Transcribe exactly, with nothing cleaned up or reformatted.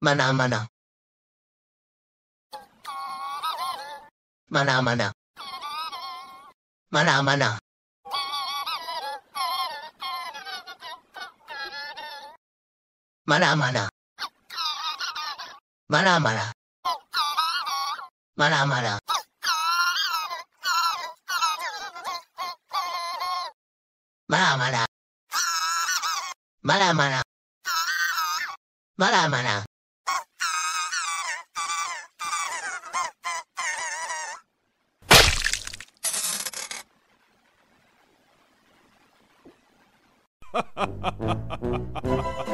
Manha Manha Manha Manha Manha Manha Manha Manha Manha Manha Manha Manha Manha Manha Manha Manha Manha Manha Ha ha ha ha ha ha ha.